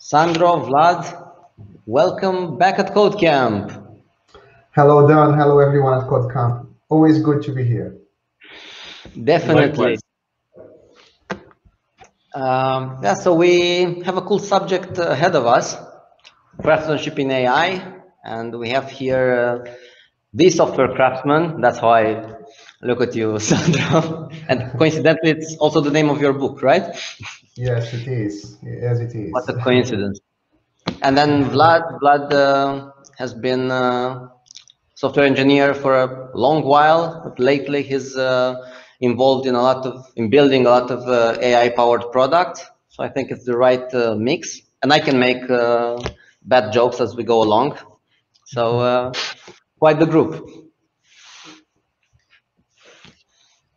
Sandro, Vlad, welcome back at Code Camp. Hello, Dan. Hello, everyone at Code Camp. Always good to be here. Definitely. Yeah, so we have a cool subject ahead of us, craftsmanship in AI, and we have here the software craftsman. That's how I look at you, Sandro. And coincidentally, it's also the name of your book, right? Yes, it is. Yes, it is. What a coincidence. And then Vlad has been a software engineer for a long while, but lately he's involved in building a lot of AI-powered products. So I think it's the right mix. And I can make bad jokes as we go along. So quite the group.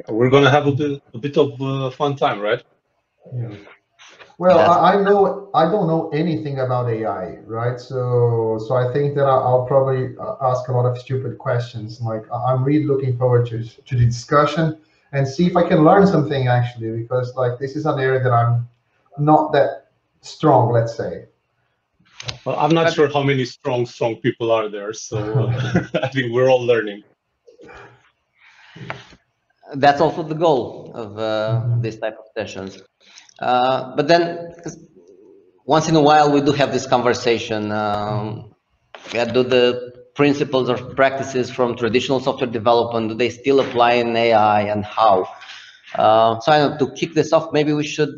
We're going to have a bit of fun time, right? Yeah. Well, yes. I don't know anything about AI, right? So I think that I'll probably ask a lot of stupid questions. Like, I'm really looking forward to the discussion and see if I can learn something actually, because like this is an area that I'm not that strong, let's say. Well, I'm not sure how many strong people are there, so I think we're all learning. That's also the goal of this type of sessions. But then, once in a while, we do have this conversation. Do the principles or practices from traditional software development, do they still apply in AI, and how? So I know, to kick this off, maybe we should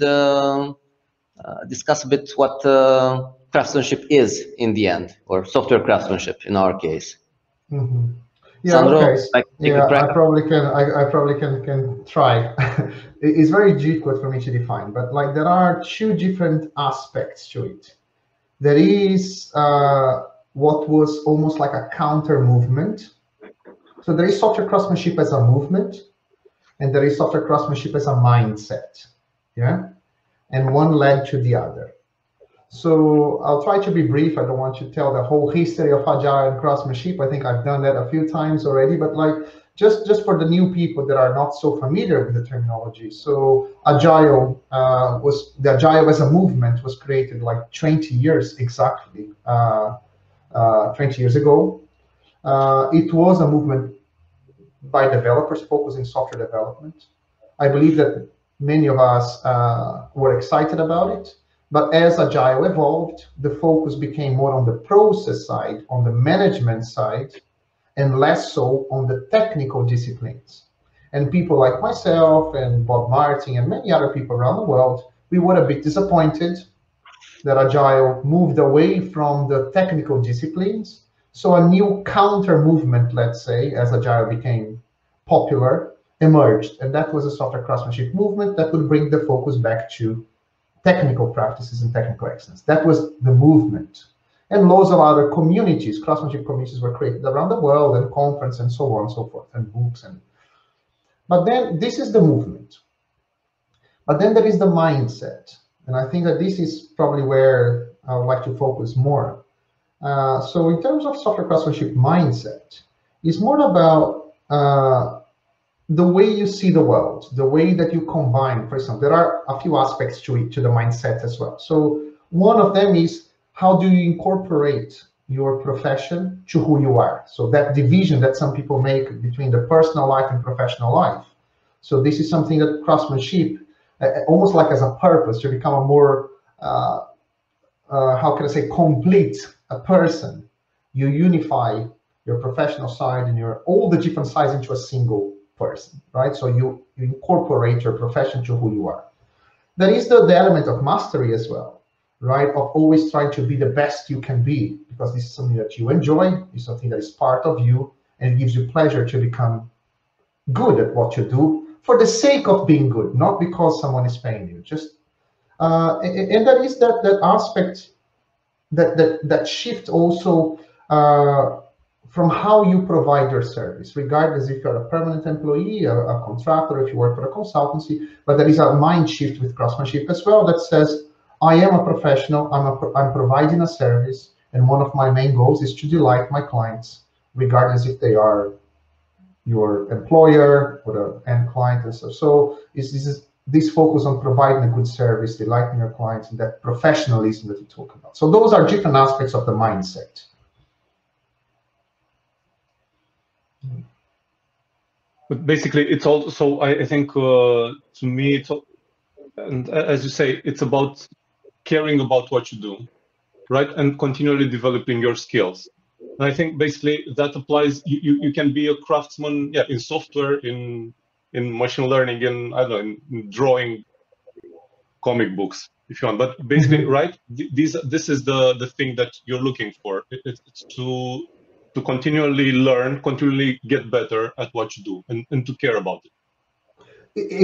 discuss a bit what craftsmanship is in the end, or software craftsmanship in our case. Mm-hmm. Yeah, Sandro, okay. I probably can try. It's very difficult for me to define, but like there are two different aspects to it. There is what was almost like a counter movement. So there is software craftsmanship as a movement, and there is software craftsmanship as a mindset. Yeah, and one led to the other. So I'll try to be brief. I don't want to tell the whole history of Agile and craftsmanship. I think I've done that a few times already, but like just for the new people that are not so familiar with the terminology. So Agile Agile as a movement was created like 20 years exactly, 20 years ago. It was a movement by developers focusing software development. I believe that many of us were excited about it. But as Agile evolved, the focus became more on the process side, on the management side, and less so on the technical disciplines. And people like myself and Bob Martin and many other people around the world, we were a bit disappointed that Agile moved away from the technical disciplines. So a new counter movement, let's say, as Agile became popular, emerged. And that was a software craftsmanship movement that would bring the focus back to technical practices and technical excellence. That was the movement. And loads of other communities, craftsmanship communities were created around the world, and conferences and so on and so forth, and books. But then this is the movement. But then there is the mindset. And I think that this is probably where I would like to focus more. So in terms of software craftsmanship mindset, it's more about the way you see the world, the way that you combine, for example, there are a few aspects to it, to the mindset as well. So one of them is, how do you incorporate your profession to who you are? So that division that some people make between the personal life and professional life. So this is something that craftsmanship, almost like as a purpose, to become a more, how can I say, complete a person. You unify your professional side and your all the different sides into a single person, right? So you incorporate your profession to who you are. There is the element of mastery as well, right? Of always trying to be the best you can be, because this is something that you enjoy, it's something that is part of you, and it gives you pleasure to become good at what you do for the sake of being good, not because someone is paying you. Just and there is that aspect, that shift also from how you provide your service, regardless if you're a permanent employee, a contractor, if you work for a consultancy. But there is a mind shift with craftsmanship as well that says, I am a professional, I'm providing a service, and one of my main goals is to delight my clients, regardless if they are your employer or an end client. And so this is this focus on providing a good service, delighting your clients, and that professionalism that you talk about. So those are different aspects of the mindset. But basically, it's also, I think, to me, it's, and as you say, it's about caring about what you do, right? And continually developing your skills. And I think basically that applies. You can be a craftsman, yeah, in software, in machine learning, in, I don't know, in drawing comic books, if you want. But basically, right, this is the thing that you're looking for. It's to continually learn, continually get better at what you do, and to care about it.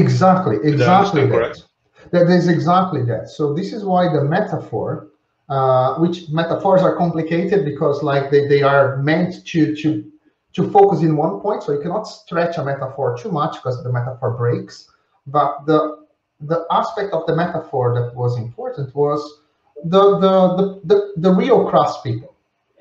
Exactly that. That is exactly that. So this is why the metaphor, which metaphors are complicated because, like, they are meant to focus in one point. So you cannot stretch a metaphor too much because the metaphor breaks. But the aspect of the metaphor that was important was the real craft people,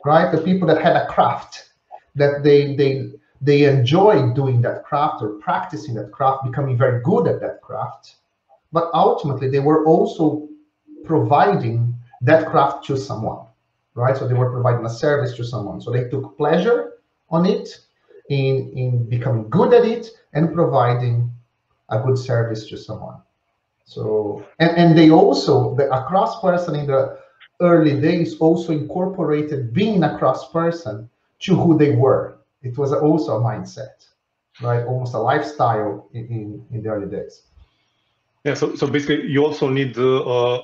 right? The people that had a craft, that they enjoy doing that craft or practicing that craft, becoming very good at that craft. But ultimately, they were also providing that craft to someone, right? So they were providing a service to someone. So they took pleasure on it, in becoming good at it, and providing a good service to someone. So, and they also, a cross person in the early days also incorporated being a cross person to who they were. It was also a mindset, right? Almost a lifestyle in the early days. Yeah, so basically you also need a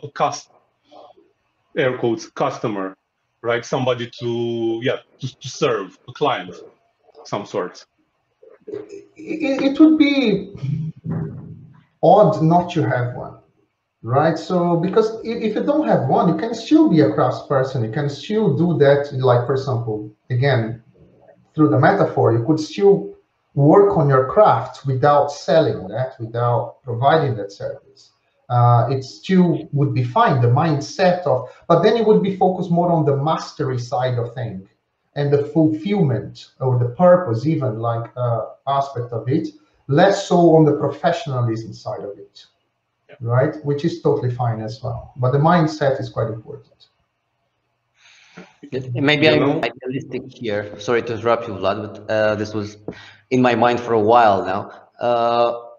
air quotes customer, right? Somebody to serve, a client of some sort. It would be odd not to have one, right? So because if you don't have one, you can still be a craftsperson. You can still do that, like, for example, again, through the metaphor, you could still work on your craft without selling that, without providing that service. It still would be fine, the mindset of, but then it would be focused more on the mastery side of things and the fulfillment or the purpose, even, like, aspect of it, less so on the professionalism side of it, yeah. Right? Which is totally fine as well. But the mindset is quite important. Maybe I'm idealistic here. Sorry to interrupt you, Vlad, but this was in my mind for a while now.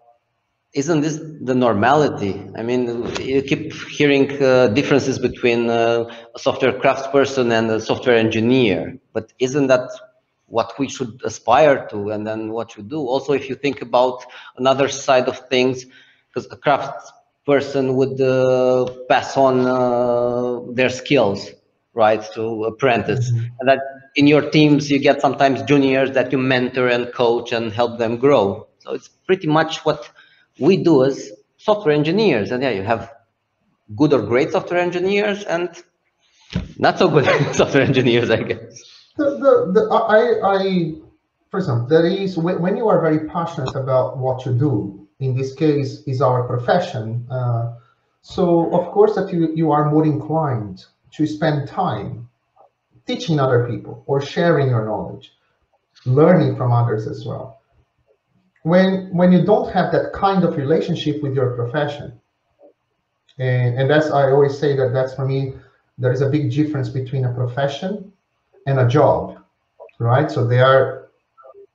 Isn't this the normality? I mean, you keep hearing differences between a software craftsperson and a software engineer, but isn't that what we should aspire to, and then what you do? Also, if you think about another side of things, because a craftsperson would pass on their skills, right, to apprentice, and that in your teams you get sometimes juniors that you mentor and coach and help them grow. So it's pretty much what we do as software engineers. And yeah, you have good or great software engineers and not so good software engineers, I guess. For example, there is, when you are very passionate about what you do, in this case is our profession, so of course that you are more inclined to spend time teaching other people or sharing your knowledge, learning from others as well. When you don't have that kind of relationship with your profession, and that's, I always say that that's, for me, there is a big difference between a profession and a job, right? So they are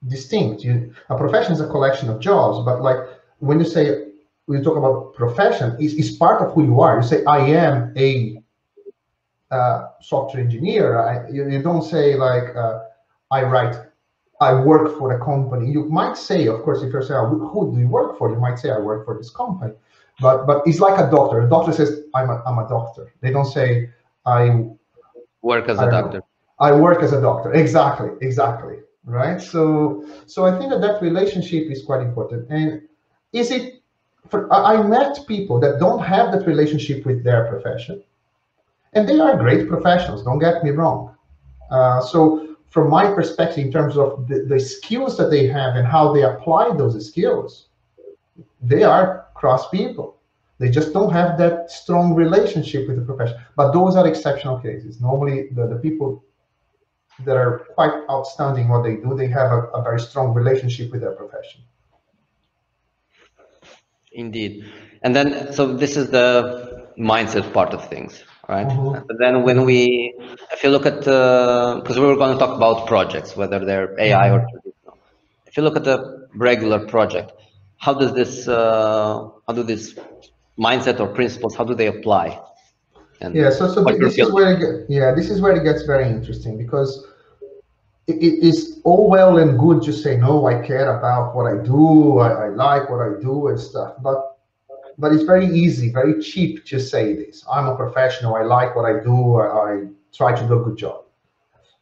distinct. A profession is a collection of jobs, but, like, when you say, we talk about profession, it's part of who you are. You say, I am a software engineer. You don't say, like, I work for a company. You might say, of course, if you're saying, who do you work for? You might say, I work for this company. But it's like a doctor. A doctor says, I'm a doctor. They don't say, I work as a doctor. Exactly, right? So I think that relationship is quite important. And I met people that don't have that relationship with their profession, and they are great professionals, don't get me wrong. So from my perspective, in terms of the skills that they have and how they apply those skills, they are cross people. They just don't have that strong relationship with the profession. But those are exceptional cases. Normally, the people that are quite outstanding what they do, they have a very strong relationship with their profession. Indeed. And then, so this is the mindset part of things, right? Mm-hmm. But then when we, if you look at, because we were going to talk about projects, whether they're AI or traditional. If you look at a regular project, how does this, how do this mindset or principles, how do they apply? And yeah, so this is where it, yeah, this is where it gets very interesting, because it is all well and good to say, no, I care about what I do, I like what I do and stuff, but it's very easy, very cheap to say this. I'm a professional, I like what I do, I try to do a good job.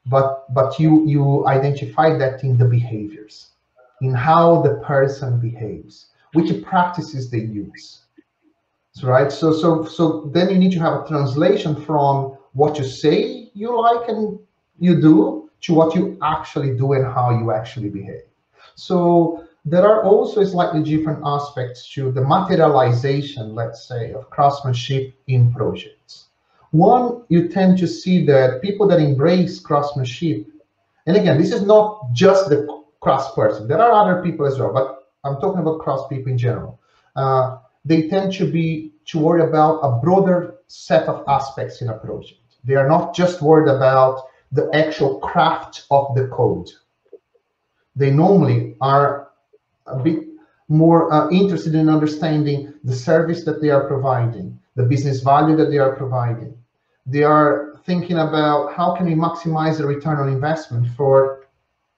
But you identify that in the behaviors, in how the person behaves, which practices they use. Right, so then you need to have a translation from what you say you like and you do to what you actually do and how you actually behave. So there are also slightly different aspects to the materialization, let's say, of craftsmanship in projects. One, you tend to see that people that embrace craftsmanship, and again, this is not just the crafts person, there are other people as well, but I'm talking about crafts people in general. They tend to worry about a broader set of aspects in a project. They are not just worried about the actual craft of the code. They normally are a bit more interested in understanding the service that they are providing, the business value that they are providing. They are thinking about how can we maximize the return on investment for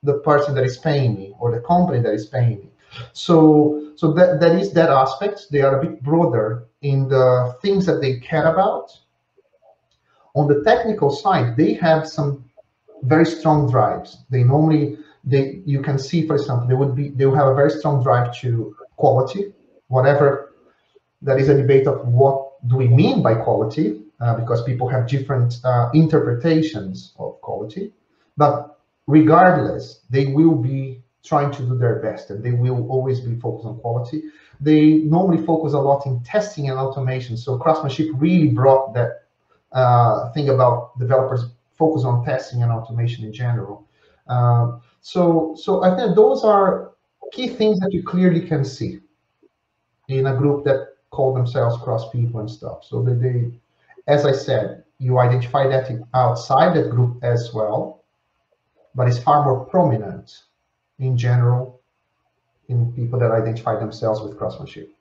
the person that is paying me or the company that is paying me. So that is that aspect. They are a bit broader in the things that they care about. On the technical side, they have some very strong drives. They normally, you can see, for example, they will have a very strong drive to quality, whatever. There is a debate of what do we mean by quality, because people have different interpretations of quality. But regardless, they will be trying to do their best, and they will always be focused on quality. They normally focus a lot in testing and automation. So craftsmanship really brought that thing about developers focus on testing and automation in general. So I think those are key things that you clearly can see in a group that call themselves crafts people and stuff. So that they, as I said, you identify that outside that group as well, but it's far more prominent in general, in people that identify themselves with craftsmanship.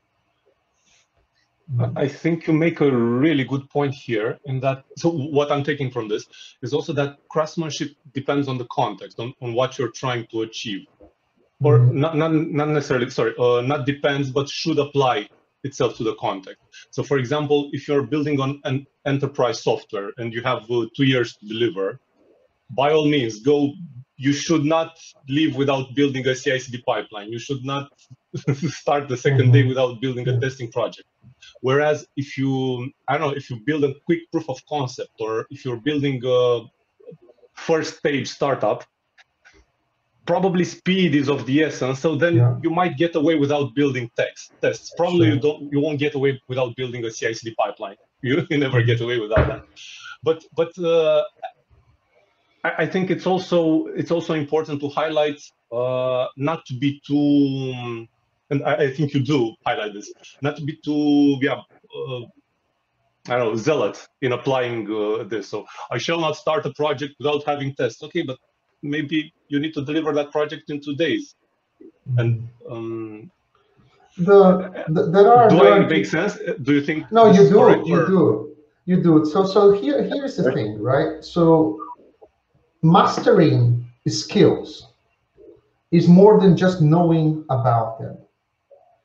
I think you make a really good point here, in that, so what I'm taking from this is also that craftsmanship depends on the context, on what you're trying to achieve. Or not necessarily, sorry, not depends, but should apply itself to the context. So for example, if you're building on an enterprise software and you have 2 years to deliver, by all means, go. You should not leave without building a CICD pipeline. You should not start the second day without building a testing project. Whereas if you, I don't know, if you build a quick proof of concept, or if you're building a first stage startup, probably speed is of the essence. So then you might get away without building tests. Probably you won't get away without building a CICD pipeline. You never get away without that. But I think it's also important to highlight not to be too, and I think you do highlight this, not to be too zealot in applying this. So I shall not start a project without having tests. Okay, but maybe you need to deliver that project in 2 days. And there make sense? Do you think? No, you do. You do. So here's the thing, right? So mastering skills is more than just knowing about them.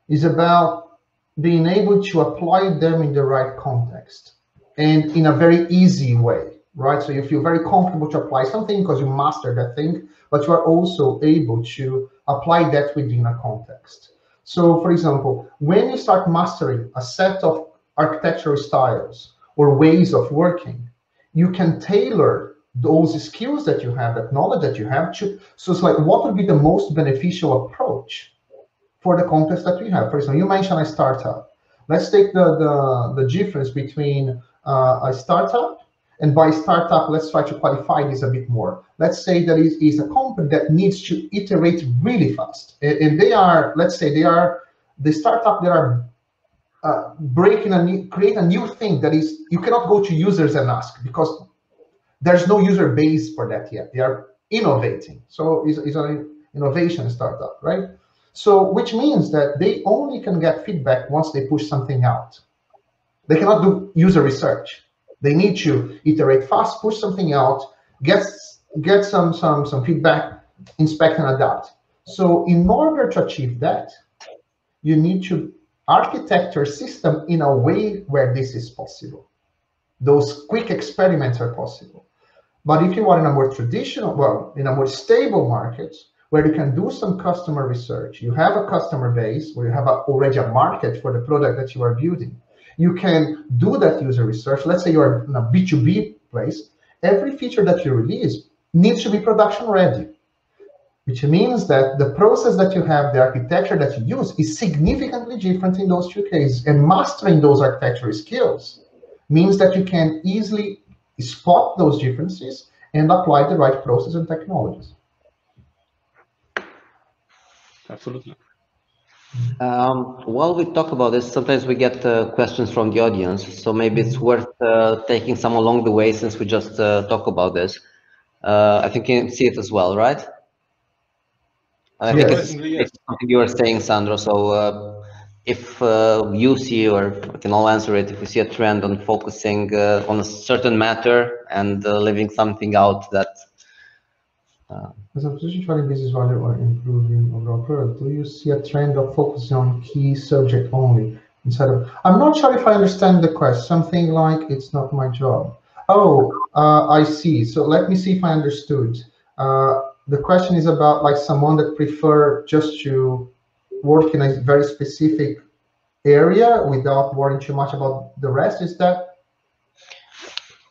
It's about being able to apply them in the right context and in a very easy way, right? So you feel very comfortable to apply something because you master that thing, but you are also able to apply that within a context. So for example, when you start mastering a set of architectural styles or ways of working, you can tailor those skills that you have, that knowledge that you have, so it's like, what would be the most beneficial approach for the context that we have? For example, you mentioned a startup. Let's take the difference between a startup, and by startup, let's try to qualify this a bit more. Let's say that it is a company that needs to iterate really fast, and they are, let's say, the startup, they are breaking a new, create a new thing that is, you cannot go to users and ask because there's no user base for that yet. They are innovating. So it's an innovation startup, right? So which means that they only can get feedback once they push something out. They cannot do user research. They need to iterate fast, push something out, get some feedback, inspect and adapt. So in order to achieve that, you need to architect your system in a way where this is possible. Those quick experiments are possible. But if you are in a more traditional, well, in a more stable market, where you can do some customer research, you have a customer base, where you have already a market for the product that you are building, you can do that user research. Let's say you're in a B2B place. Every feature that you release needs to be production ready, which means that the process that you have, the architecture that you use is significantly different in those two cases. And mastering those architecture skills means that you can easily spot those differences and apply the right process and technologies. Absolutely. While we talk about this, sometimes we get questions from the audience, so maybe it's worth taking some along the way since we just talk about this. I think you can see it as well, right? I think it's something you were saying, Sandro, so if you see, or we can all answer it, if we see a trend on focusing on a certain matter and leaving something out that... As a position for business value or improving overall product, do you see a trend of focusing on key subject only instead of? I'm not sure if I understand the question. Something like it's not my job. Oh, I see. So let me see if I understood. The question is about like someone that prefer just to work in a very specific area without worrying too much about the rest. Is that?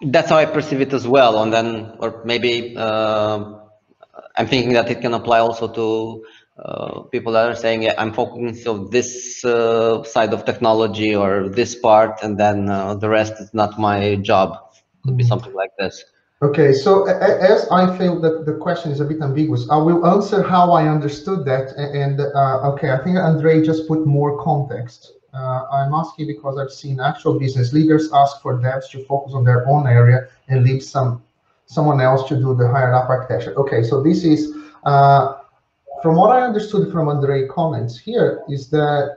That's how I perceive it as well, and then, or maybe I'm thinking that it can apply also to people that are saying, yeah, I'm focusing on this side of technology or this part, and then the rest is not my job. Could be something like this. Okay, so as I feel that the question is a bit ambiguous, I will answer how I understood that. And okay, I think Andre just put more context. I'm asking because I've seen actual business leaders ask for devs to focus on their own area and leave someone else to do the higher up architecture. Okay, so this is, from what I understood from Andrei's comments here, is that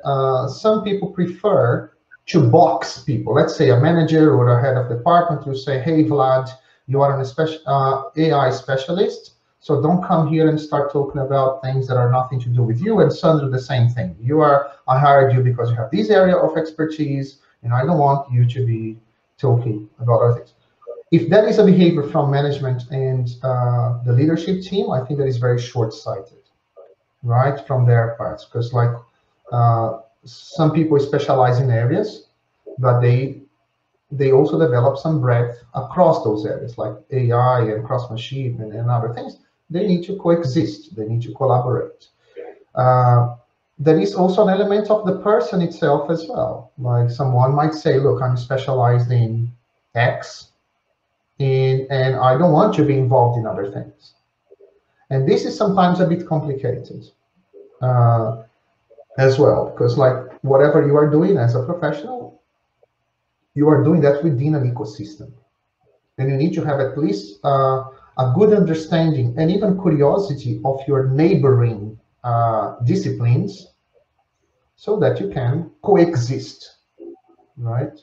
some people prefer to box people. Let's say a manager or a head of department to say, hey, Vlad, you are an AI specialist, so don't come here and start talking about things that are nothing to do with you. And Sandro, the same thing. I hired you because you have this area of expertise, and I don't want you to be talking about other things. If that is a behavior from management and the leadership team, I think that is very short-sighted, right, from their parts. Because like some people specialize in areas, but they also develop some breadth across those areas, like AI and cross-machine and other things. They need to coexist. They need to collaborate. There is also an element of the person itself as well. Like someone might say, look, I'm specialized in X, and I don't want to be involved in other things. And this is sometimes a bit complicated as well, because like whatever you are doing as a professional, you are doing that within an ecosystem. And you need to have at least a good understanding and even curiosity of your neighboring disciplines so that you can coexist, right?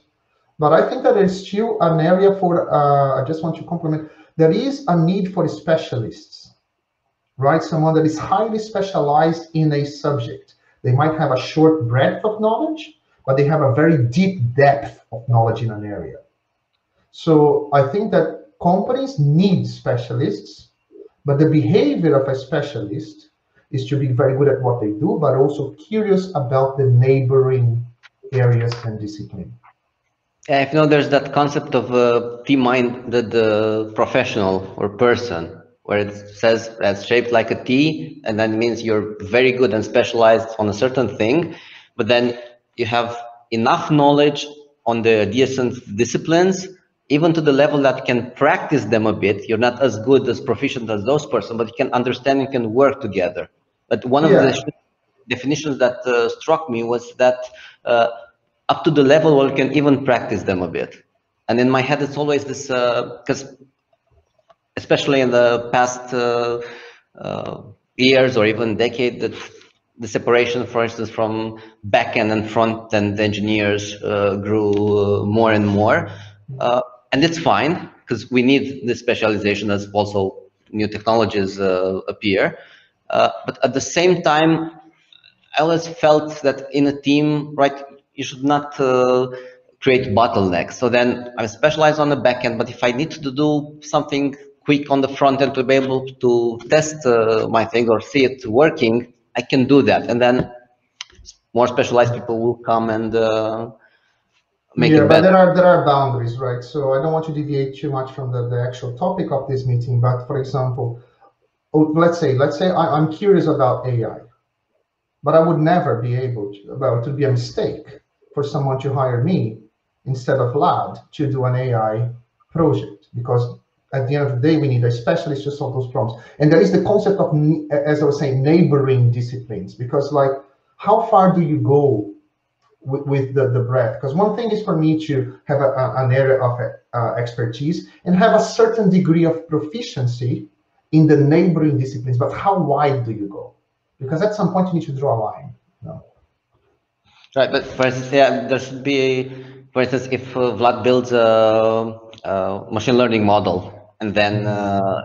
But I think that there's still an area for, I just want to compliment, there is a need for specialists, right? Someone that is highly specialized in a subject. They might have a short breadth of knowledge, but they have a very deep depth of knowledge in an area. So I think that companies need specialists, but the behavior of a specialist is to be very good at what they do, but also curious about the neighboring areas and disciplines. If not, there's that concept of T-minded professional or person, where it says that's shaped like a T, and that means you're very good and specialized on a certain thing, but then you have enough knowledge on the adjacent disciplines, even to the level that you can practice them a bit. You're not as good as proficient as those person, but you can understand and can work together. But one of the definitions that struck me was that up to the level where you can even practice them a bit. And in my head, it's always this, because especially in the past years or even decade, that the separation, for instance, from back-end and front-end engineers grew more and more. And it's fine, because we need this specialization as also new technologies appear. But at the same time, I always felt that in a team, right, you should not create bottlenecks. So then I'm specialized on the back end, but if I need to do something quick on the front end to be able to test my thing or see it working, I can do that. And then more specialized people will come and make it better. But there are boundaries, right? So I don't want to deviate too much from the actual topic of this meeting, but for example, let's say I'm curious about AI, but I would never be able to, well, it would be a mistake for someone to hire me instead of Vlad to do an AI project, because at the end of the day, we need a specialist to solve those problems. And there is the concept of, as I was saying, neighboring disciplines, because like, how far do you go with the breadth? Because one thing is for me to have an area of expertise and have a certain degree of proficiency in the neighboring disciplines, but how wide do you go? Because at some point you need to draw a line. No. Right, but for instance, yeah, there should be, for instance, if Vlad builds a machine learning model, and then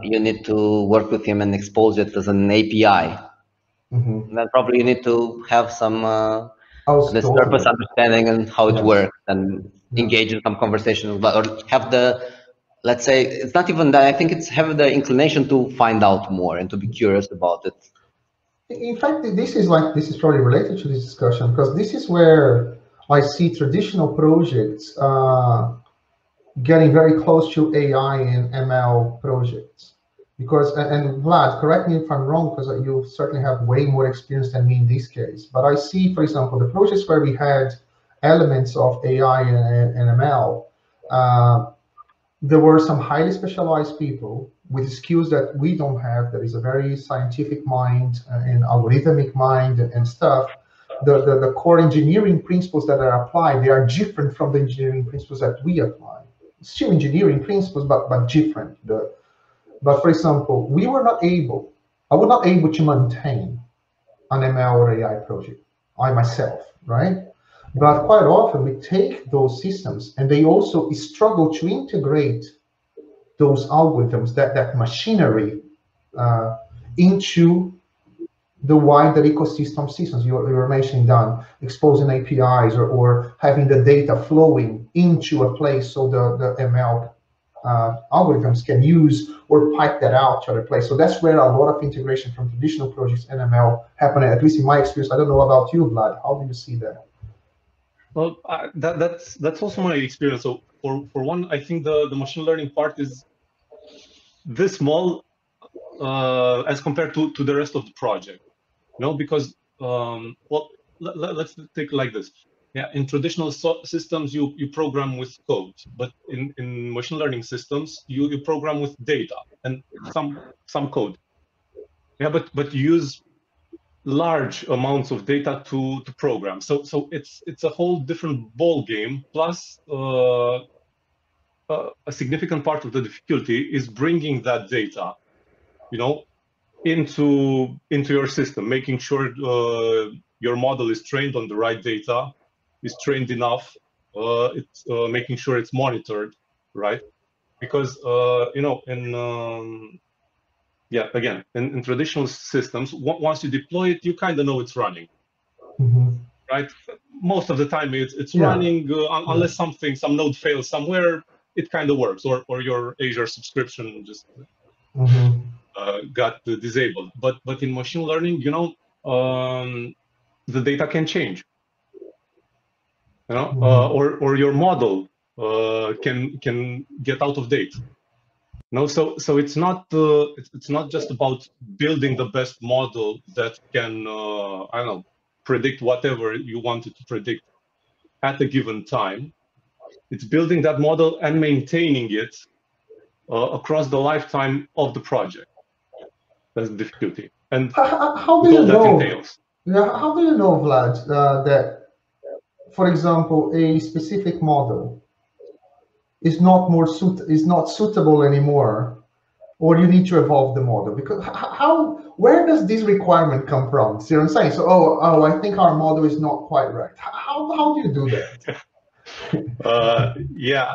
you need to work with him and expose it as an API. Mm-hmm. Then probably you need to have some this purpose understanding and how it works, and engage in some conversation with Vlad, or have the, let's say, it's not even that, I think it's have the inclination to find out more and to be curious about it. In fact, this is probably related to this discussion, because this is where I see traditional projects getting very close to AI and ML projects. Because, and Vlad, correct me if I'm wrong, because you certainly have way more experience than me in this case. But I see, for example, the projects where we had elements of AI and ML, there were some highly specialized people with skills that we don't have. There is a very scientific mind and algorithmic mind and stuff. The core engineering principles that are applied, they are different from the engineering principles that we apply. Still engineering principles, but different. But for example, I was not able to maintain an ML or AI project, I myself, right? But quite often we take those systems and they also struggle to integrate those algorithms, that machinery, into the wider ecosystem systems. You were mentioning, Dan, exposing APIs or having the data flowing into a place so the ML algorithms can use or pipe that out to other place. So that's where a lot of integration from traditional projects and ML happen, at least in my experience. I don't know about you, Vlad. How do you see that? Well, that's also my experience. So for one, I think the machine learning part is this small as compared to the rest of the project, because, well, let's take like this. Yeah, in traditional systems, you program with code, but in machine learning systems, you program with data and some code. Yeah, but you use large amounts of data to program. So it's a whole different ball game. Plus, a significant part of the difficulty is bringing that data, into your system, making sure your model is trained on the right data, is trained enough, making sure it's monitored, right? Because, in traditional systems, once you deploy it, you kind of know it's running, mm-hmm. right? Most of the time it's running, unless some node fails somewhere, it kind of works, or your Azure subscription just mm-hmm. Got disabled. But in machine learning, the data can change. Mm-hmm. Or your model can get out of date. So it's not just about building the best model that can predict whatever you want it to predict at a given time. It's building that model and maintaining it across the lifetime of the project. That's the difficulty. And how do you know? How do you know, Vlad, that for example, a specific model is not suitable anymore, or you need to evolve the model, because where does this requirement come from? See what I'm saying? So, oh, I think our model is not quite right. How do you do that? Yeah.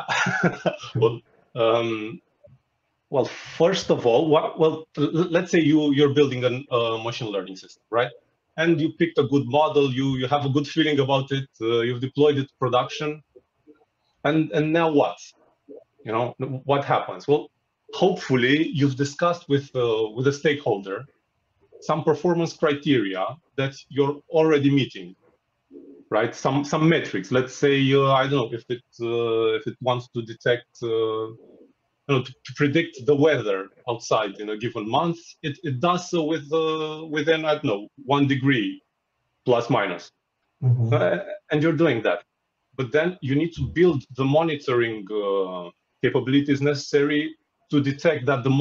Well, first of all, let's say you're building a machine learning system, right? And you picked a good model. You have a good feeling about it. You've deployed it to production, and now what? You know what happens? Well, hopefully you've discussed with a stakeholder some performance criteria that you're already meeting, right? Some metrics. Let's say I don't know if it wants to detect. You know, to predict the weather outside in a given month, it does so within, I don't know, 1 degree, plus minus. Mm-hmm. And you're doing that. But then you need to build the monitoring capabilities necessary to detect that the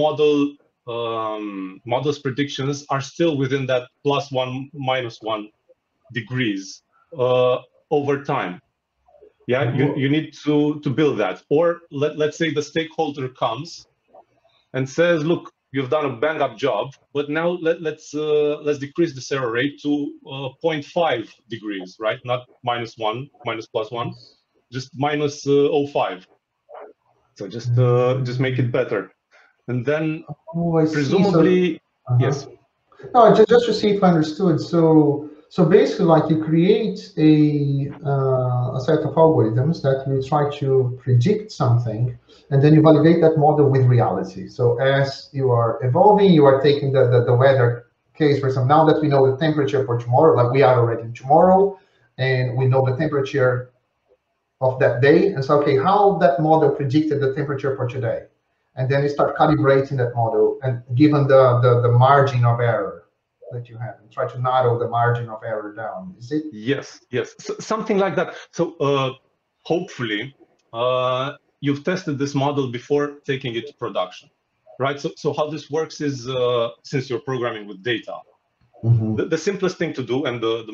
model's predictions are still within that plus one, minus 1 degrees over time. Yeah, you need to build that. Or let's say the stakeholder comes and says, look, you've done a bang-up job, but now let's decrease this error rate to 0.5 degrees, right? Not minus one, minus plus one, just minus 0.5. So just make it better. And then presumably, so, yes. No, just to see if I understood. So basically, like, you create a set of algorithms that you try to predict something, and then you validate that model with reality. So as you are evolving, you are taking the weather case, for example. Now that we know the temperature for tomorrow, like we are already tomorrow, and we know the temperature of that day, and so, okay, how that model predicted the temperature for today, and then you start calibrating that model, and given the margin of error that you have, and try to narrow the margin of error down, is it? Yes, so, something like that. So hopefully you've tested this model before taking it to production, right? So how this works is, since you're programming with data, mm-hmm. the simplest thing to do, and the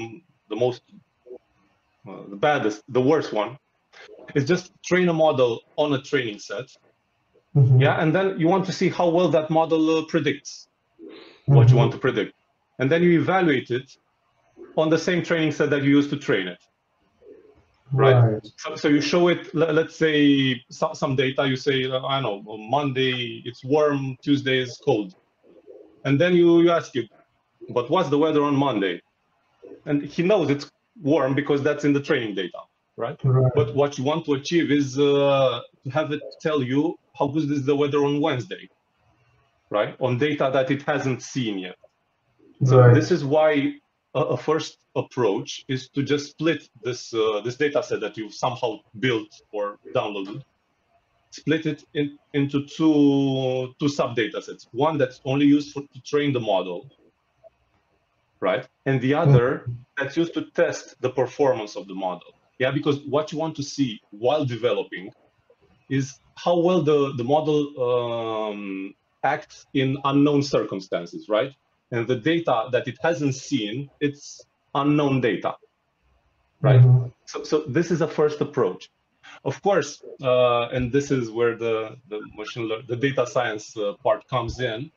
worst one, is just train a model on a training set, mm-hmm. yeah, and then you want to see how well that model predicts what mm-hmm. you want to predict. And then you evaluate it on the same training set that you used to train it, right? So you show it, let's say, some data. You say, I don't know, Monday it's warm, Tuesday is cold. And then you ask it, but what's the weather on Monday? And he knows it's warm because that's in the training data, right? But what you want to achieve is to have it tell you how good is the weather on Wednesday, right? On data that it hasn't seen yet. So this is why a first approach is to just split this data set that you've somehow built or downloaded, split it into two sub data sets. One that's only used to train the model, right? And the other that's used to test the performance of the model. Yeah, because what you want to see while developing is how well the model acts in unknown circumstances, right? And the data that it hasn't seen, it's unknown data, right? Mm-hmm. So this is a first approach. Of course, and this is where the data science part comes in,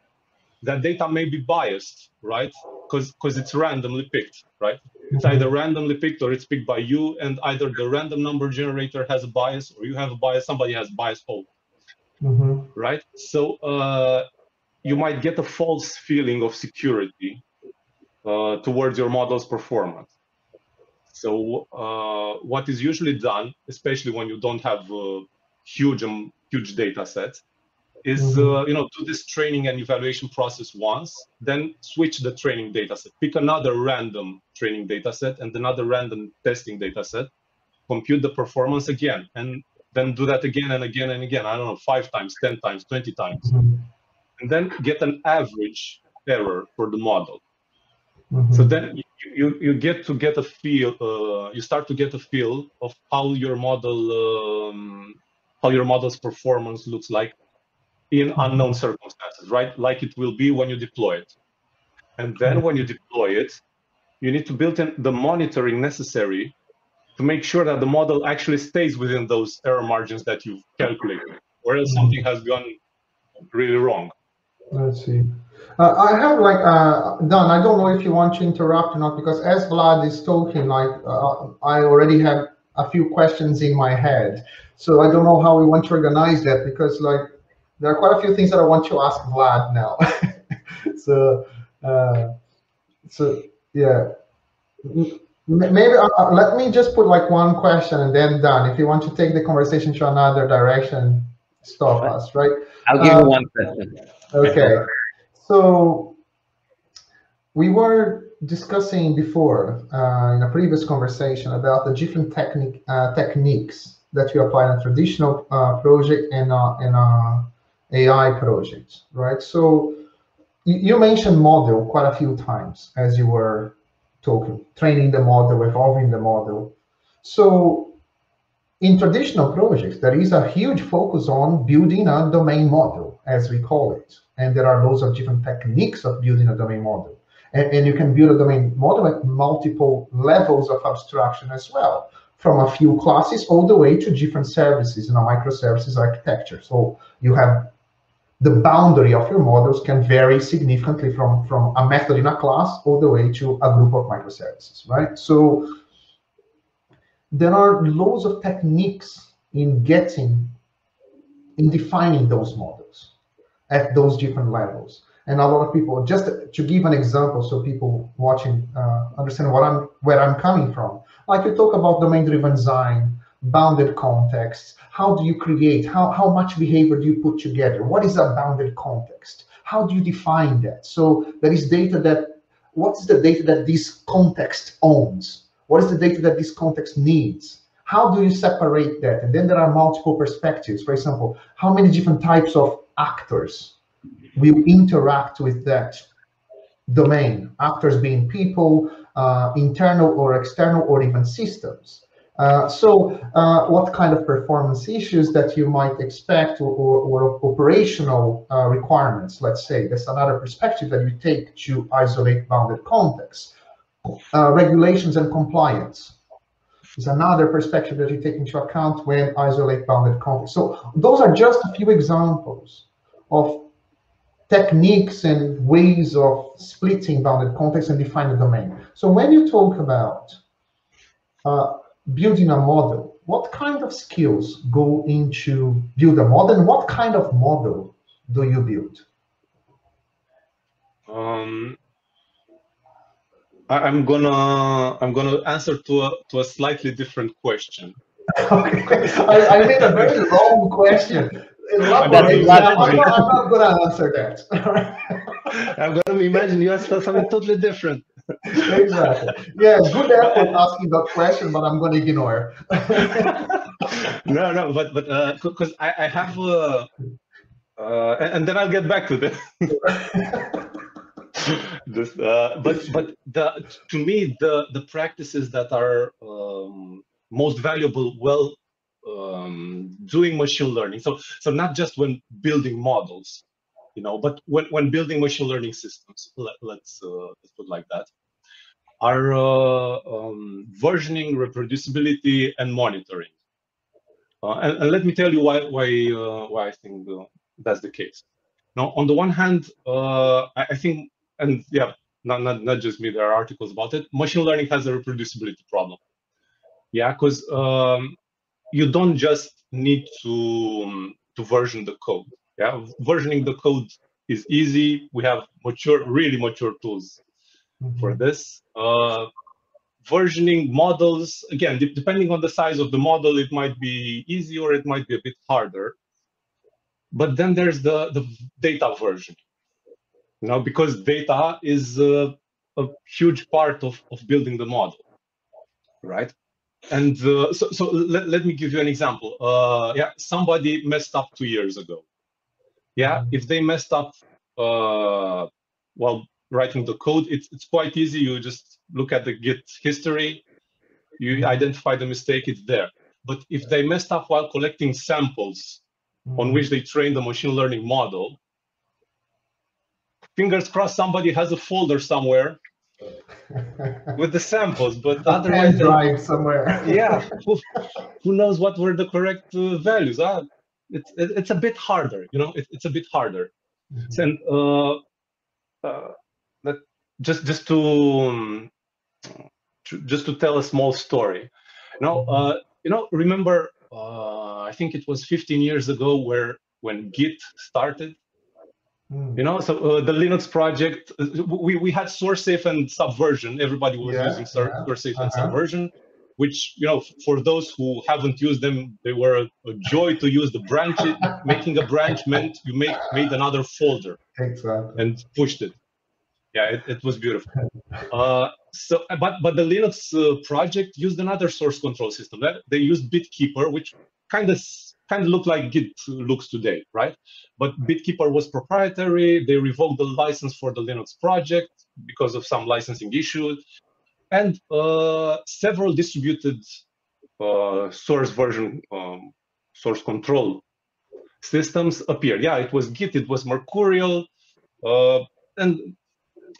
that data may be biased, right? Because it's randomly picked, right? Mm-hmm. It's either randomly picked or it's picked by you, and either the random number generator has a bias or you have a bias, somebody has bias, mm-hmm. right? So, you might get a false feeling of security towards your model's performance. So what is usually done, especially when you don't have huge data sets, is do this training and evaluation process once, then switch the training data set, pick another random training data set and another random testing data set, compute the performance again, and then do that again and again and again, I don't know, 5 times, 10 times, 20 times. Mm-hmm. And then get an average error for the model. Mm-hmm. So then you start to get a feel of how your model, how your model's performance looks like in mm-hmm. unknown circumstances, right? Like it will be when you deploy it. And then when you deploy it, you need to build in the monitoring necessary to make sure that the model actually stays within those error margins that you've calculated, or else something has gone really wrong. Let's see. I have like, Dan, I don't know if you want to interrupt or not, because as Vlad is talking, like I already have a few questions in my head. So I don't know how we want to organize that, because like there are quite a few things that I want to ask Vlad now. So, yeah. Maybe let me just put like one question and then Dan, if you want to take the conversation to another direction, stop us, right? I'll give you one question. Okay. So we were discussing before in a previous conversation about the different techniques that we apply on traditional project and AI projects, right? So you mentioned model quite a few times as you were talking, training the model, evolving the model. So in traditional projects, there is a huge focus on building a domain model, as we call it. And there are loads of different techniques of building a domain model. And you can build a domain model at multiple levels of abstraction as well, from a few classes all the way to different services in a microservices architecture. So you have the boundary of your models can vary significantly from a method in a class all the way to a group of microservices, right? So there are loads of techniques in defining those models at those different levels. And a lot of people, just to give an example so people watching understand what where I'm coming from. Like you talk about domain-driven design, bounded contexts, how do you create, how much behavior do you put together? What is a bounded context? How do you define that? So there is data that, what is the data that this context owns? What is the data that this context needs? How do you separate that? And then there are multiple perspectives. For example, how many different types of actors will interact with that domain? Actors being people, internal or external, or even systems. What kind of performance issues that you might expect, or operational requirements, let's say. That's another perspective that you take to isolate bounded contexts. Regulations and compliance is another perspective that you take into account when isolate bounded contexts. So those are just a few examples of techniques and ways of splitting bounded contexts and defining the domain. So when you talk about building a model, what kind of skills go into build a model, and what kind of model do you build? I'm gonna answer to a slightly different question. Okay. I made a very long question. I'm not gonna answer that. I'm gonna imagine you asked something totally different. Exactly. Yeah, good effort asking that question, but I'm gonna ignore. no, but because I have, and then I'll get back to this. To me, the practices that are most valuable, well, doing machine learning. So not just when building models, you know, but when building machine learning systems, let's put it like that, are versioning, reproducibility, and monitoring. And let me tell you why I think that's the case. Now, on the one hand, I think, and yeah, not just me, there are articles about it, machine learning has a reproducibility problem. Yeah, because you don't just need to version the code. Yeah, versioning the code is easy. We have really mature tools for this. Versioning models, again, depending on the size of the model, it might be easy or it might be a bit harder. But then there's the data version, you know, because data is a huge part of building the model, right? And let me give you an example. Yeah, somebody messed up 2 years ago. Yeah, if they messed up while writing the code, it's quite easy. You just look at the Git history, you identify the mistake, it's there. But if they messed up while collecting samples on which they train the machine learning model, fingers crossed somebody has a folder somewhere with the samples, but otherwise drive somewhere. Yeah, who knows what were the correct values? It's a bit harder, you know. It's a bit harder. Mm-hmm. And just to tell a small story. Now, you know, remember I think it was 15 years ago when Git started. You know, so the Linux project, we had SourceSafe and Subversion. Everybody was using SourceSafe and Subversion, which, you know, for those who haven't used them, they were a joy to use. The branch, making a branch meant you made another folder and pushed it. Yeah, it was beautiful. But the Linux project used another source control system. They used BitKeeper, which kind of looked like Git looks today, right? But BitKeeper was proprietary. They revoked the license for the Linux project because of some licensing issues, and several distributed source control systems appeared. Yeah, it was Git, it was Mercurial, and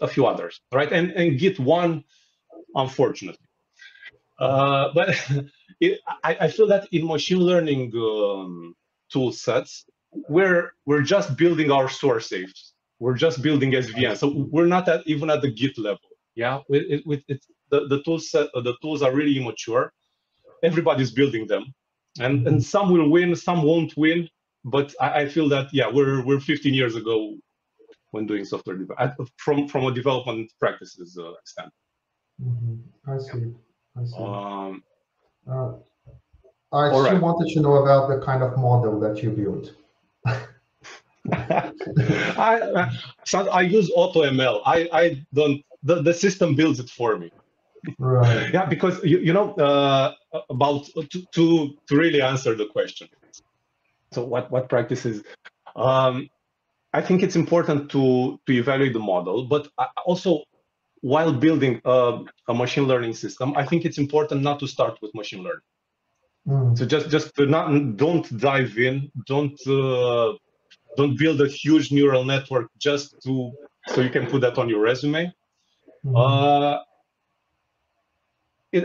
a few others, right? And Git won, unfortunately. But I feel that in machine learning tool sets, we're just building our SourceSafes. We're just building SVN. So we're not even at the Git level. Yeah, the tools are really immature. Everybody's building them, and some will win, some won't win. But I feel that, yeah, we're 15 years ago when doing software development from a development practices standpoint. Mm-hmm. I see. I see. I still wanted to know about the kind of model that you built. So I use AutoML. I don't. The system builds it for me. Right. Yeah, because you know about to really answer the question. So what practices? I think it's important to evaluate the model, but also, while building a machine learning system, I think it's important not to start with machine learning. Mm. So don't dive in, don't build a huge neural network just so you can put that on your resume. Mm.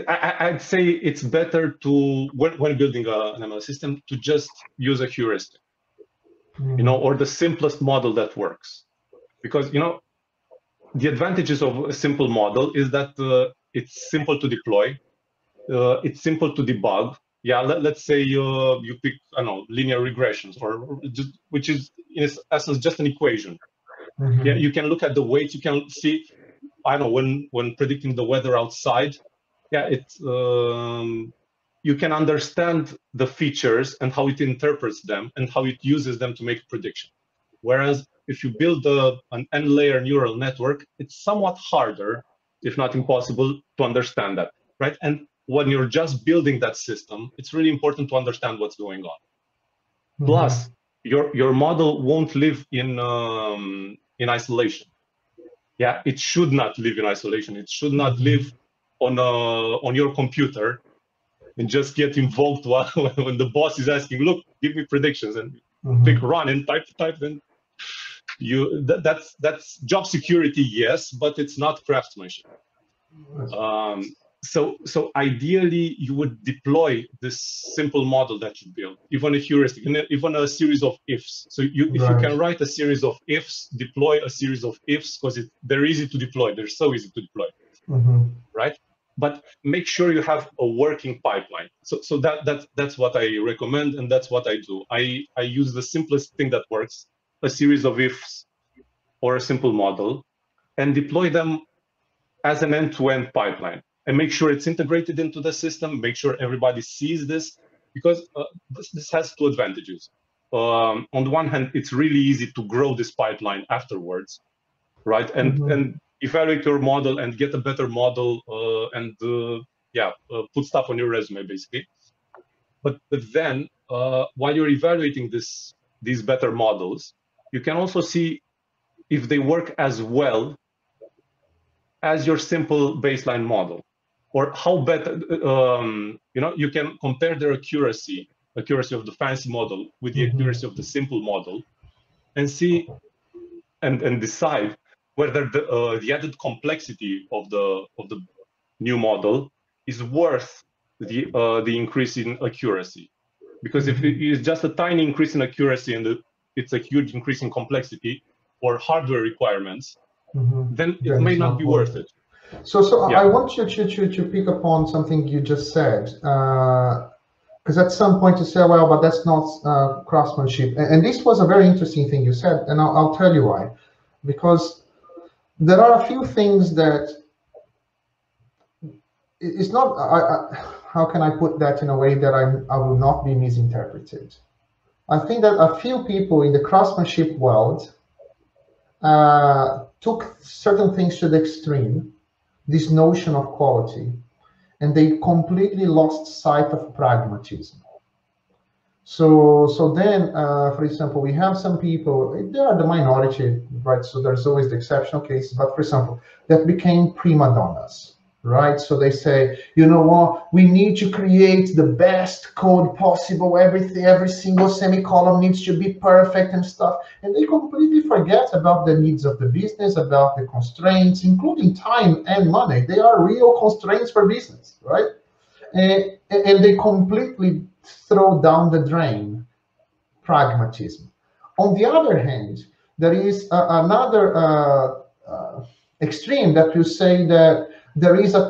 I'd say it's better to, when building an ML system, to just use a heuristic, you know, or the simplest model that works, because, you know, the advantages of a simple model is that it's simple to deploy, it's simple to debug. Yeah, let's say you pick, I don't know, linear regressions, or just, which is in essence just an equation. Mm-hmm. Yeah, you can look at the weights. You can see, I don't know, when predicting the weather outside. Yeah, it's you can understand the features and how it interprets them and how it uses them to make a prediction. Whereas if you build an n-layer neural network, it's somewhat harder, if not impossible, to understand that, right? And when you're just building that system, it's really important to understand what's going on. Mm-hmm. Plus, your model won't live in isolation. Yeah, it should not live in isolation. It should not live on your computer and just get invoked when the boss is asking, "Look, give me predictions," and pick run and type and that's job security, yes, but it's not craftsmanship. So ideally you would deploy this simple model that you build, even a heuristic, even a series of ifs. So if you can write a series of ifs, deploy a series of ifs, because they're easy to deploy. They're so easy to deploy, right? But make sure you have a working pipeline. So that's what I recommend, and that's what I do. I use the simplest thing that works, a series of ifs or a simple model, and deploy them as an end-to-end pipeline. And make sure it's integrated into the system, make sure everybody sees this, because this has two advantages. On the one hand, it's really easy to grow this pipeline afterwards, right? And evaluate your model and get a better model, and put stuff on your resume, basically. But then, while you're evaluating these better models, you can also see if they work as well as your simple baseline model, or how better. You know, you can compare their accuracy of the fancy model with the accuracy of the simple model, and decide whether the added complexity of the new model is worth the increase in accuracy. Because if it is just a tiny increase in accuracy and it's a huge increase in complexity or hardware requirements, then it may not be worth it. So I want you to pick upon something you just said, because at some point you say, well, but that's not craftsmanship. And this was a very interesting thing you said, and I'll tell you why. Because there are a few things that it's not, how can I put that in a way that I will not be misinterpreted? I think that a few people in the craftsmanship world took certain things to the extreme, this notion of quality, and they completely lost sight of pragmatism. So then, for example, we have some people, they are the minority, right? So there's always the exceptional cases, but for example, that became prima donnas, right? So they say, you know what, we need to create the best code possible, every single semicolon needs to be perfect and stuff. And they completely forget about the needs of the business, about the constraints, including time and money. They are real constraints for business, right? And they completely throw down the drain pragmatism. On the other hand, there is another extreme that will say that there is a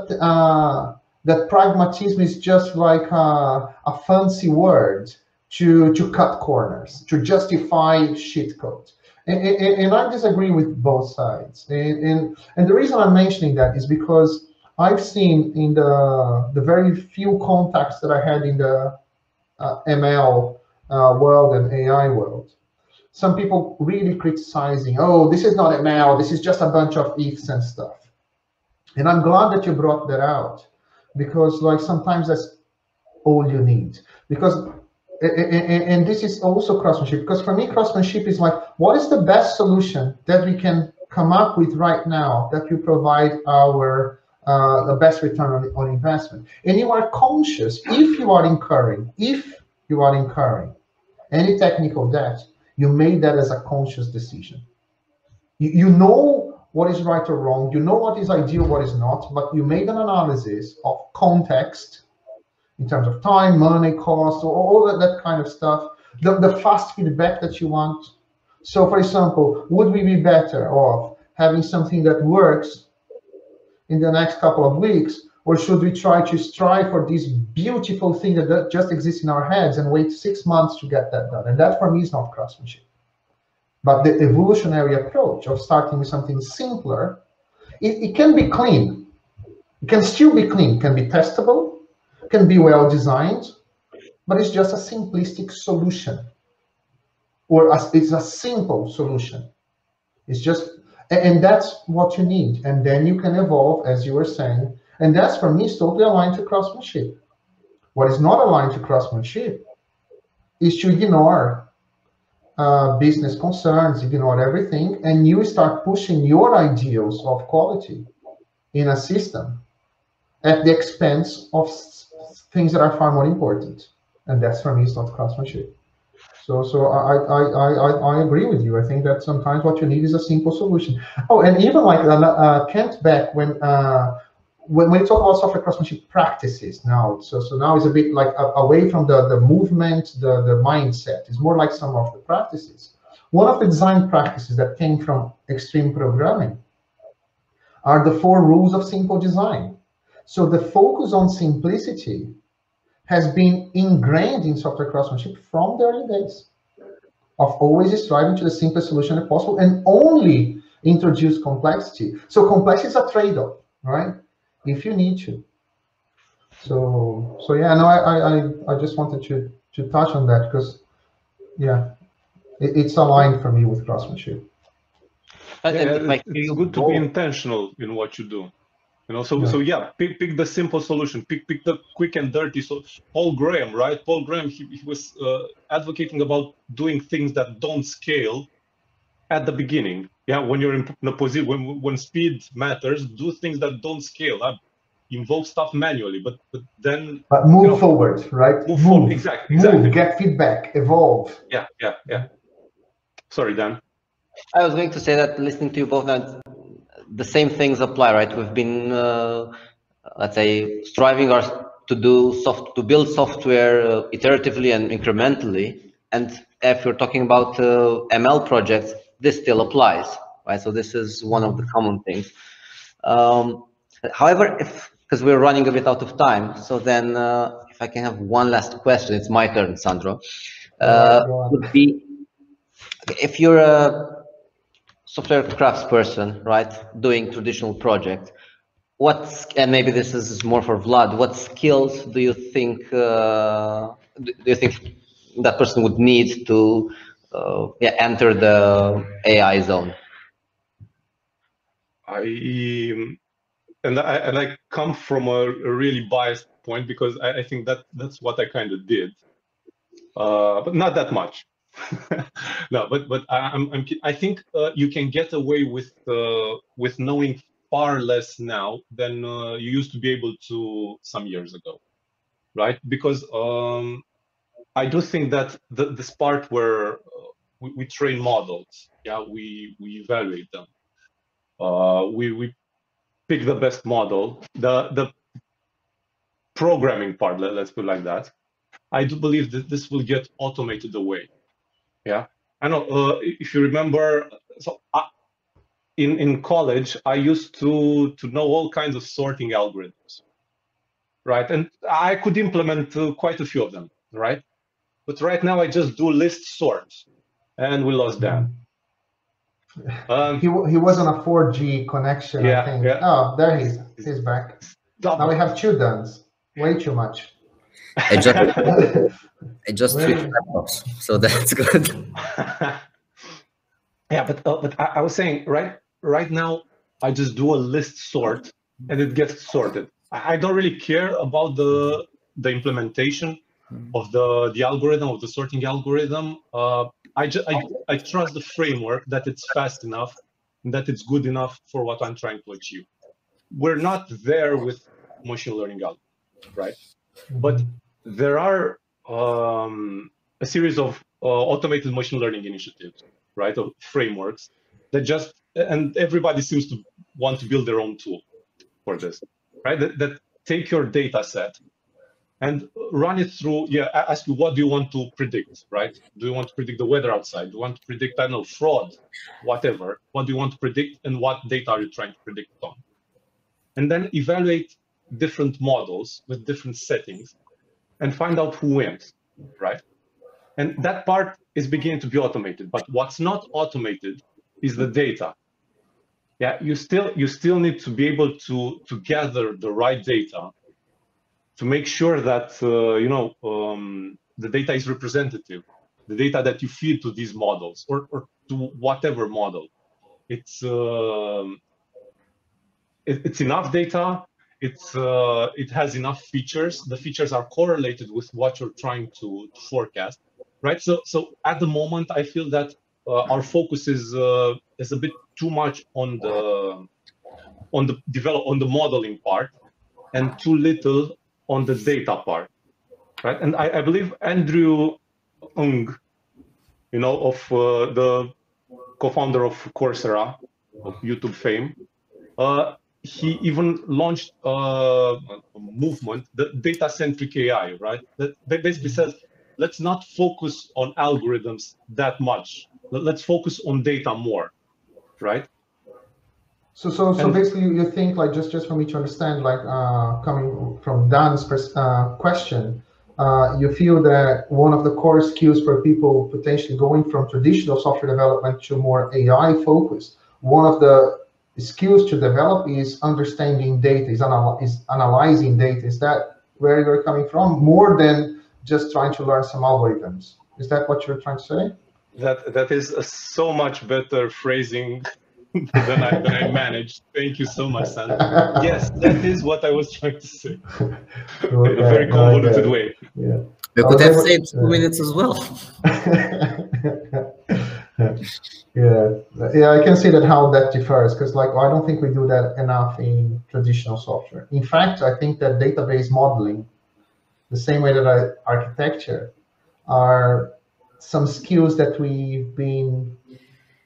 that pragmatism is just like a fancy word to cut corners, to justify shit code, and I disagree with both sides. And the reason I'm mentioning that is because I've seen in the very few contacts that I had in the ML world and AI world, some people really criticizing, oh, this is not ML, this is just a bunch of ifs and stuff. And I'm glad that you brought that out, because like sometimes that's all you need. Because, and this is also craftsmanship, because for me, craftsmanship is like, what is the best solution that we can come up with right now that will provide our the best return on investment? And you are conscious, if you are incurring any technical debt, you made that as a conscious decision. You know what is right or wrong, you know what is ideal, what is not, but you made an analysis of context in terms of time, money, cost, or all that kind of stuff, the fast feedback that you want. So for example, would we be better off having something that works in the next couple of weeks, or should we try to strive for this beautiful thing that just exists in our heads and wait 6 months to get that done? And that for me is not craftsmanship. But the evolutionary approach of starting with something simpler, it can be clean. It can still be clean, can be testable, can be well designed, but it's just a simplistic solution, or it's a simple solution. It's just, and that's what you need. And then you can evolve, as you were saying. And that's, for me, is totally aligned to craftsmanship. What is not aligned to craftsmanship is to ignore business concerns, ignore everything, and you start pushing your ideals of quality in a system at the expense of things that are far more important. And that's, for me, it's not craftsmanship. So I agree with you. I think that sometimes what you need is a simple solution. Oh, and even like Kent Beck, when we talk about software craftsmanship practices now, so now it's a bit like away from the movement, the mindset. It's more like some of the practices. One of the design practices that came from extreme programming are the 4 rules of simple design. So the focus on simplicity has been ingrained in software craftsmanship from the early days of always striving to the simplest solution possible and only introduce complexity. So complexity is a trade-off, right? If you need to. So yeah, no, I just wanted to touch on that because, yeah, it's aligned for me with craftsmanship. It's good to be intentional in what you do. You know, pick the simple solution, pick the quick and dirty. So Paul Graham, right? Paul Graham, he was advocating about doing things that don't scale at the beginning. Yeah, when you're in a position, when speed matters, do things that don't scale. Invoke stuff manually, but move forward, right? Move forward, exactly. Move, get feedback, evolve. Yeah. Sorry, Dan. I was going to say that listening to you both now, the same things apply, right? We've been, let's say, striving to build software iteratively and incrementally. And if you're talking about ML projects, this still applies, right? So this is one of the common things. However, because we're running a bit out of time, so then if I can have one last question, it's my turn, Sandro. Would be, if you're a software craftsperson, right, doing traditional projects, and maybe this is more for Vlad, what skills do you think that person would need to enter the AI zone? I come from a really biased point, because I think that's what I kind of did, but not that much. No, but I think you can get away with knowing far less now than you used to be able to some years ago, right? Because I do think that this part where we train models, yeah, we evaluate them, we pick the best model, the programming part, let's put it like that. I do believe that this will get automated away. Yeah, I know. If you remember, so in college, I used to know all kinds of sorting algorithms, right? And I could implement quite a few of them, right? But right now, I just do list sorts, and we lost Dan. He was on a 4G connection, yeah, I think. Yeah. Oh, there he is. He's back. Stop. Now we have two Dans. Way too much. I just switched laptops, so that's good. Yeah, but I was saying, right now, I just do a list sort, and it gets sorted. I don't really care about the implementation of the algorithm, of the sorting algorithm. I trust the framework, that it's fast enough, and that it's good enough for what I'm trying to achieve. We're not there with machine learning algorithms, right? But there are a series of automated machine learning initiatives, right, of frameworks that just, and everybody seems to want to build their own tool for this, right? That take your data set and run it through, yeah, ask you, what do you want to predict, right? Do you want to predict the weather outside? Do you want to predict, I don't know, fraud, whatever? What do you want to predict, and what data are you trying to predict on? And then evaluate different models with different settings and find out who wins, right? And that part is beginning to be automated, but what's not automated is the data. Yeah, you still need to be able to gather the right data to make sure that the data is representative, the data that you feed to these models or to whatever model. It's enough data. It has enough features. The features are correlated with what you're trying to forecast, right? So at the moment, I feel that our focus is a bit too much on the modeling part, and too little on the data part, right? And I believe Andrew Ng, the co-founder of Coursera, of YouTube fame. He even launched a movement, the data-centric AI, right? That basically says, let's not focus on algorithms that much. Let's focus on data more, right? So basically, you think, like, just for me to understand, like, coming from Dan's question, you feel that one of the core skills for people potentially going from traditional software development to more AI-focused, one of the skills to develop is understanding data, is analyzing data. Is that where you're coming from? More than just trying to learn some algorithms. Is that what you're trying to say? That is a so much better phrasing than I managed. Thank you so much, Sandro. Yes, that is what I was trying to say. Okay, in a very convoluted way. Yeah. You could have saved 2 minutes as well. Yeah, I can see that how that differs, because, like, I don't think we do that enough in traditional software. In fact, I think that database modeling, the same way that architecture, are some skills that we've been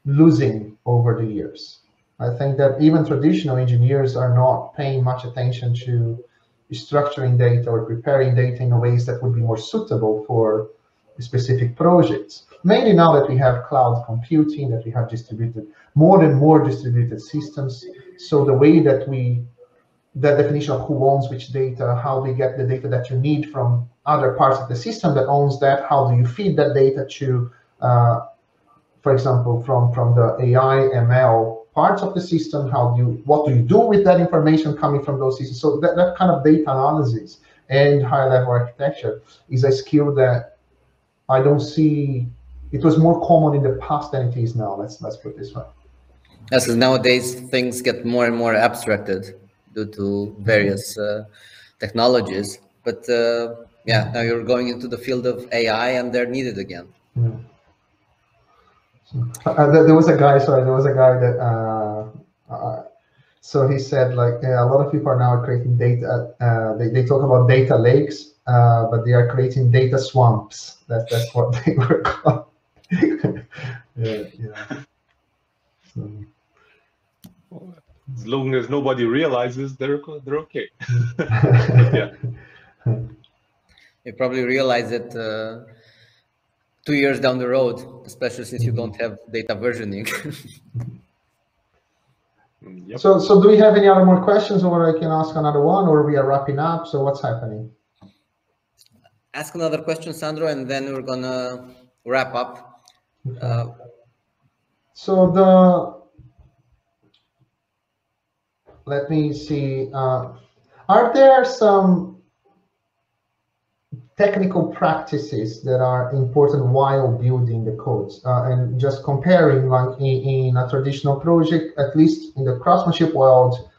losing over the years. I think that even traditional engineers are not paying much attention to structuring data or preparing data in ways that would be more suitable for specific projects. Mainly now that we have cloud computing, that we have distributed, more and more distributed systems. So the way that that definition of who owns which data, how they get the data that you need from other parts of the system that owns that, how do you feed that data to, for example, from the AI, ML parts of the system, what do you do with that information coming from those systems? So that kind of data analysis and high level architecture is a skill that I don't see, it was more common in the past than it is now, let's put it this way. Yes, nowadays things get more and more abstracted due to various technologies, but yeah, now you're going into the field of AI and they're needed again. Yeah. So, there was a guy that, so he said like, yeah, a lot of people are now creating data, they talk about data lakes, but they are creating data swamps. That's what they work on. Yeah, yeah. So. As long as nobody realizes, they're okay. Yeah. You probably realize it 2 years down the road, especially since you don't have data versioning. Yep. So do we have any other more questions, or I can ask another one, or we are wrapping up? So what's happening? Ask another question, Sandro, and then we're gonna wrap up. Okay. So let me see. Are there some technical practices that are important while building the codes? And just comparing, like in a traditional project, at least in the craftsmanship world,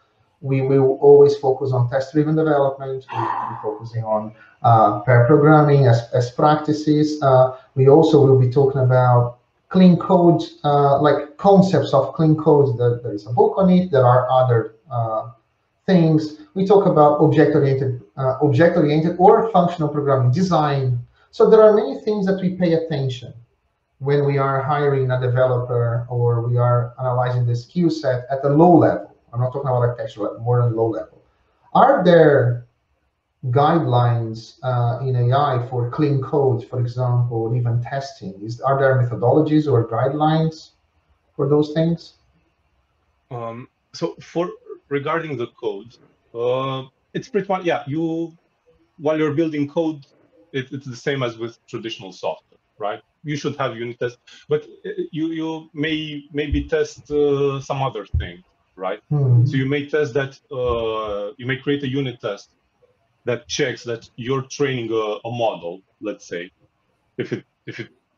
we will always focus on test-driven development. We will be focusing on pair programming as practices. We also will be talking about clean code, like concepts of clean code. There is a book on it. There are other things. We talk about object-oriented or functional programming design. So there are many things that we pay attention when we are hiring a developer or we are analyzing the skill set at a low level. I'm not talking about architecture, but more on low level. Are there guidelines in AI for clean code, for example, or even testing? Are there methodologies or guidelines for those things? So regarding the code, it's pretty much, yeah, while you're building code, it's the same as with traditional software, right? You should have unit tests, but you may maybe test some other thing. Right. Mm-hmm. So you may test that you may create a unit test that checks that you're training a model, let's say, if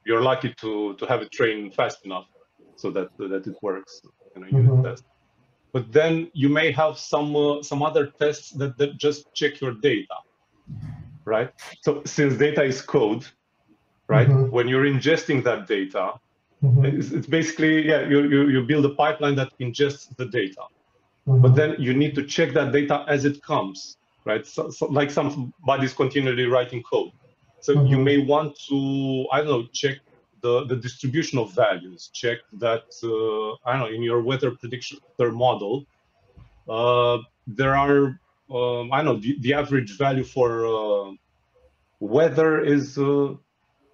you're lucky to have it trained fast enough so that it works in a unit test. But then you may have some other tests that just check your data. Right. So since data is code, right, when you're ingesting that data, it's basically, yeah, you build a pipeline that ingests the data, but then you need to check that data as it comes, right? So like somebody's continually writing code. So you may want to, I don't know, check the distribution of values, check that, I don't know, in your weather prediction model, there are, I don't know, the average value for weather is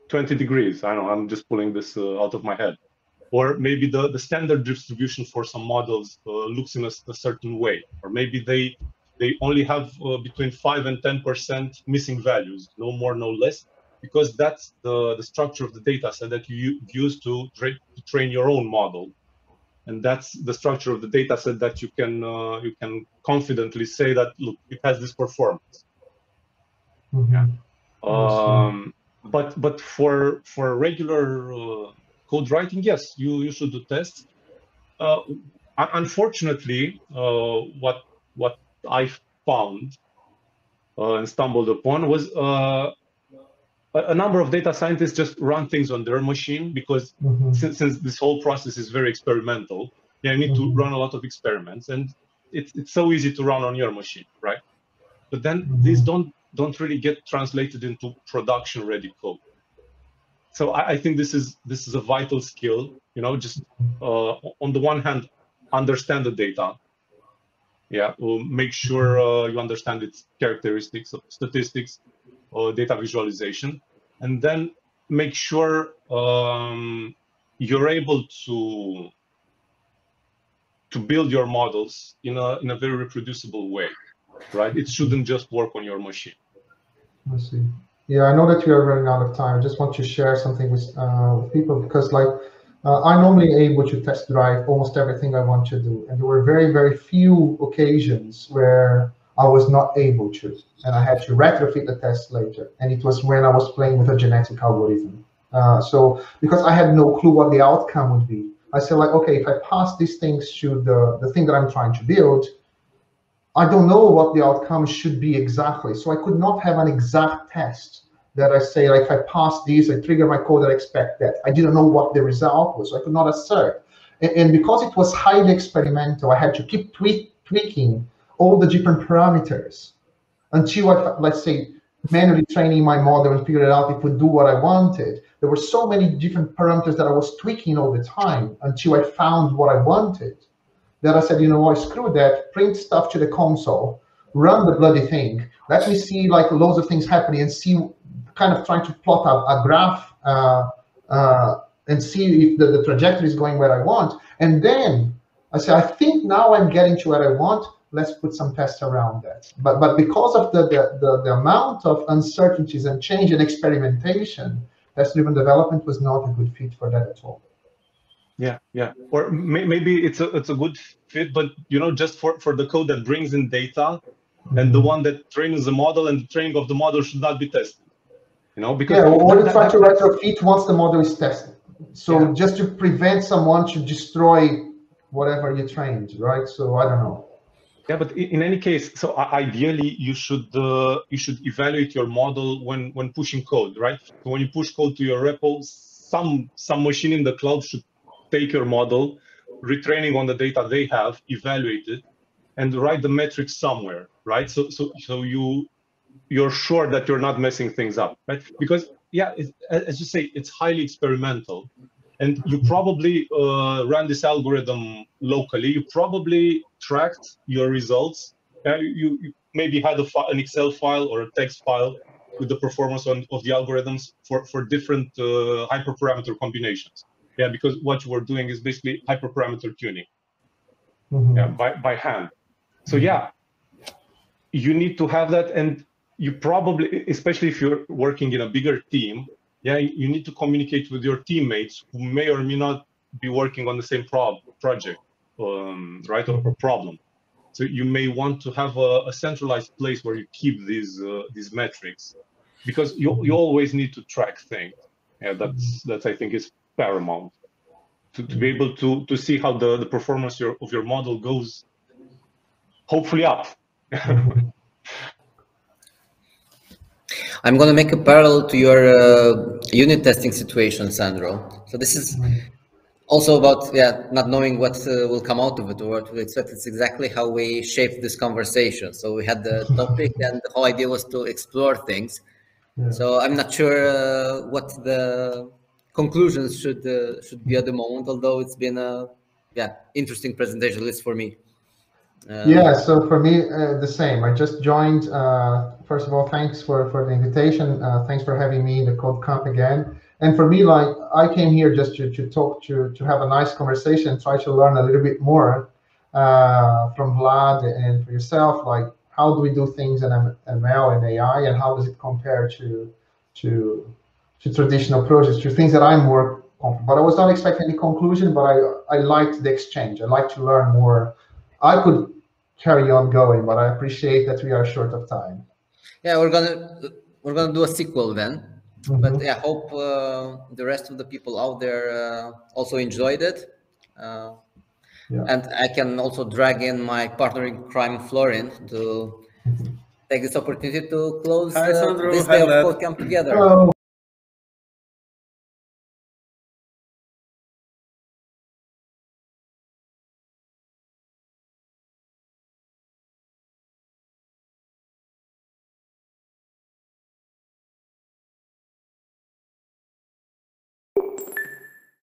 20 degrees. I don't know, I'm just pulling this out of my head. Or maybe the standard distribution for some models looks in a certain way. Or maybe they only have between 5 and 10% missing values, no more, no less, because that's the structure of the data set that you use to train your own model. And that's the structure of the data set that you can confidently say that, look, it has this performance. Yeah. But for regular code writing, yes, you should do tests. Unfortunately, what I found and stumbled upon was a number of data scientists just run things on their machine because since this whole process is very experimental, you need to run a lot of experiments, and it's so easy to run on your machine, right? But then these don't really get translated into production-ready code. So I think this is a vital skill. You know, just on the one hand, understand the data. Yeah, make sure you understand its characteristics, statistics, or data visualization, and then make sure you're able to build your models in a very reproducible way, right? It shouldn't just work on your machine. I see. Yeah, I know that we are running out of time. I just want to share something with people, because like I'm normally able to test drive almost everything I want to do, and there were very, very few occasions where I was not able to, and I had to retrofit the test later. And it was when I was playing with a genetic algorithm. So because I had no clue what the outcome would be, I said, like, okay, if I pass these things to the thing that I'm trying to build, I don't know what the outcome should be exactly. So I could not have an exact test that I say, like, if I pass these, I trigger my code, I expect that. I didn't know what the result was, so I could not assert. And because it was highly experimental, I had to keep tweaking all the different parameters until I, let's say, manually training my model and figured out if it would do what I wanted. There were so many different parameters that I was tweaking all the time until I found what I wanted. Then I said, you know what, screw that, print stuff to the console, run the bloody thing, let me see like loads of things happening and see, kind of trying to plot out a graph and see if the trajectory is going where I want. And then I said, I think now I'm getting to where I want, let's put some tests around that. But because of the amount of uncertainties and change and experimentation, test-driven development was not a good fit for that at all. Yeah, yeah, or maybe it's a good fit, but you know, just for the code that brings in data, mm-hmm. and the one that trains the model, and the training of the model should not be tested. You know, because yeah, or try to retrofit once the model is tested. So yeah. Just to prevent someone to destroy whatever you trained, right? So I don't know. Yeah, but in any case, so ideally you should evaluate your model when pushing code, right? So when you push code to your repo, some machine in the cloud should take your model, retraining on the data they have, evaluate it, and write the metrics somewhere, right? So you're sure that you're not messing things up, right? Because yeah, as you say, it's highly experimental, and you probably ran this algorithm locally. You probably tracked your results. You maybe had an Excel file or a text file with the performance of the algorithms for different hyperparameter combinations. Yeah, because what you were doing is basically hyperparameter tuning, mm-hmm. yeah, by hand. So yeah, you need to have that, and you probably, especially if you're working in a bigger team, yeah, you need to communicate with your teammates who may or may not be working on the same project, right, or problem. So you may want to have a centralized place where you keep these metrics, because you always need to track things. Yeah, that's I think is paramount to be able to see how the performance of your model goes, hopefully up. I'm going to make a parallel to your unit testing situation, Sandro. So this is also about not knowing what will come out of it or what we expect. It's exactly how we shaped this conversation. So we had the topic, and the whole idea was to explore things. Yeah. So I'm not sure what the conclusions should be at the moment, although it's been a interesting presentation, at least for me. So for me, the same. I just joined. First of all, thanks for the invitation. Thanks for having me in the Code Camp again. And for me, like, I came here just to talk, to have a nice conversation, try to learn a little bit more from Vlad and for yourself, like, how do we do things in ML and AI, and how does it compare to traditional projects, to things that I'm more comfortable. But I was not expecting any conclusion, but I liked the exchange. I like to learn more. I could carry on going, but I appreciate that we are short of time. Yeah, we're gonna do a sequel then. Mm-hmm. But yeah, hope the rest of the people out there also enjoyed it. And I can also drag in my partner in crime, Florin, to take this opportunity to close this day of Code Camp together. Hello.